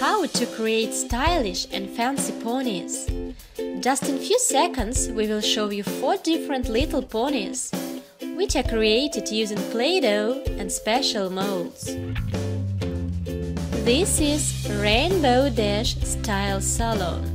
how to create stylish and fancy ponies. Just in few seconds we will show you 4 different little ponies, which are created using Play-Doh and special molds. This is Rainbow Dash Style Salon.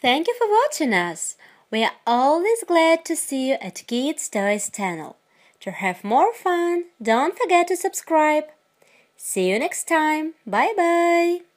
Thank you for watching us. We are always glad to see you at Kids Toys channel. To have more fun, don't forget to subscribe. See you next time. Bye-bye.